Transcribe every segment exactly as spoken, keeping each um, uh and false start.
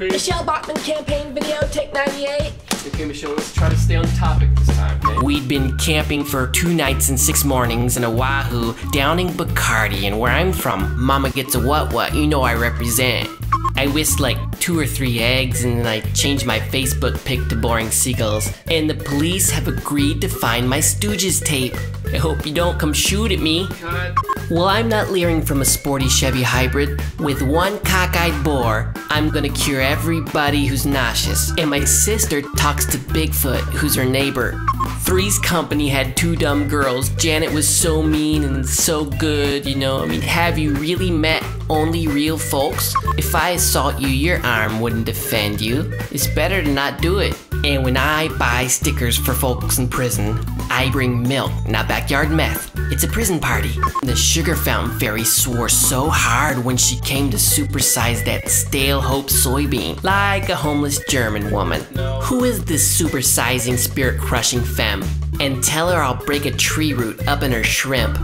Michelle Bachmann campaign video, take ninety-eight. Okay, Michelle, let's try to stay on topic this time. Okay? We'd been camping for two nights and six mornings in Oahu, downing Bacardi, and where I'm from, Mama gets a what-what, you know I represent. I whisked like two or three eggs and then I changed my Facebook pic to boring seagulls. And the police have agreed to find my Stooges tape. I hope you don't come shoot at me. Cut. Well, I'm not leering from a sporty Chevy hybrid. With one cockeyed bore, I'm gonna cure everybody who's nauseous. And my sister talks to Bigfoot, who's her neighbor. Three's Company had two dumb girls. Janet was so mean and so good, you know. I mean, have you really met only real folks? If I assault you, your arm wouldn't defend you. It's better to not do it. And when I buy stickers for folks in prison, I bring milk, not backyard meth. It's a prison party. The sugar fountain fairy swore so hard when she came to supersize that stale hope soybean, like a homeless German woman. No. Who is this supersizing, spirit-crushing femme? And tell her I'll break a tree root up in her shrimp.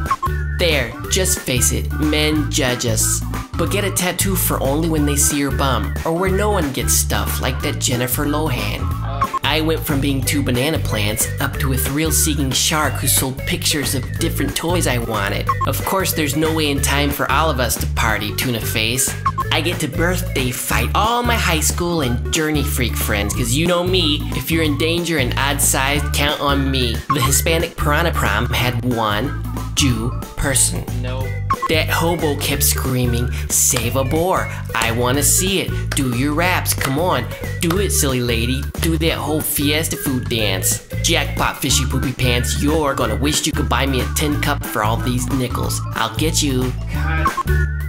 There, just face it, men judge us. But get a tattoo for only when they see your bum, or where no one gets stuff, like that Jennifer Lohan. I went from being two banana plants up to a thrill-seeking shark who sold pictures of different toys I wanted. Of course, there's no way in time for all of us to party, tuna face. I get to birthday fight all my high school and Journey freak friends, cause you know me, if you're in danger and odd-sized, count on me. The Hispanic Piranha Prom had one Jew person. No. That hobo kept screaming, save a boar, I wanna see it, do your raps, come on, do it silly lady, do that whole fiesta food dance. Jackpot fishy poopy pants, you're gonna wish you could buy me a tin cup for all these nickels, I'll get you. God.